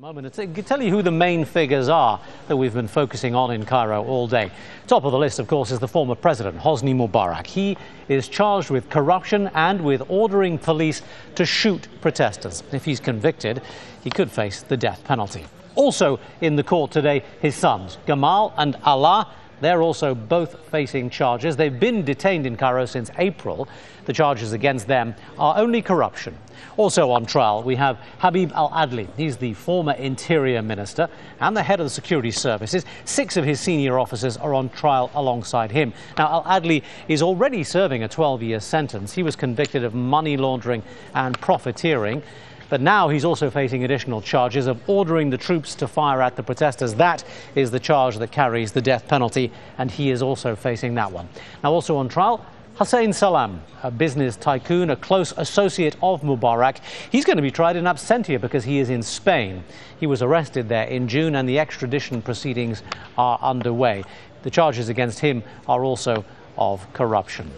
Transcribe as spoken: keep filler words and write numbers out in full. A moment. It's, it can tell you who the main figures are that we've been focusing on in Cairo all day. Top of the list, of course, is the former president, Hosni Mubarak. He is charged with corruption and with ordering police to shoot protesters. If he's convicted, he could face the death penalty. Also in the court today, his sons, Gamal and Alaa. They're also both facing charges. They've been detained in Cairo since April. The charges against them are only corruption. Also on trial, we have Habib al-Adli. He's the former interior minister and the head of the security services. Six of his senior officers are on trial alongside him. Now, al-Adli is already serving a twelve-year sentence. He was convicted of money laundering and profiteering. But now he's also facing additional charges of ordering the troops to fire at the protesters. That is the charge that carries the death penalty, and he is also facing that one. Now also on trial, Hussein Salem, a business tycoon, a close associate of Mubarak. He's going to be tried in absentia because he is in Spain. He was arrested there in June, and the extradition proceedings are underway. The charges against him are also of corruption.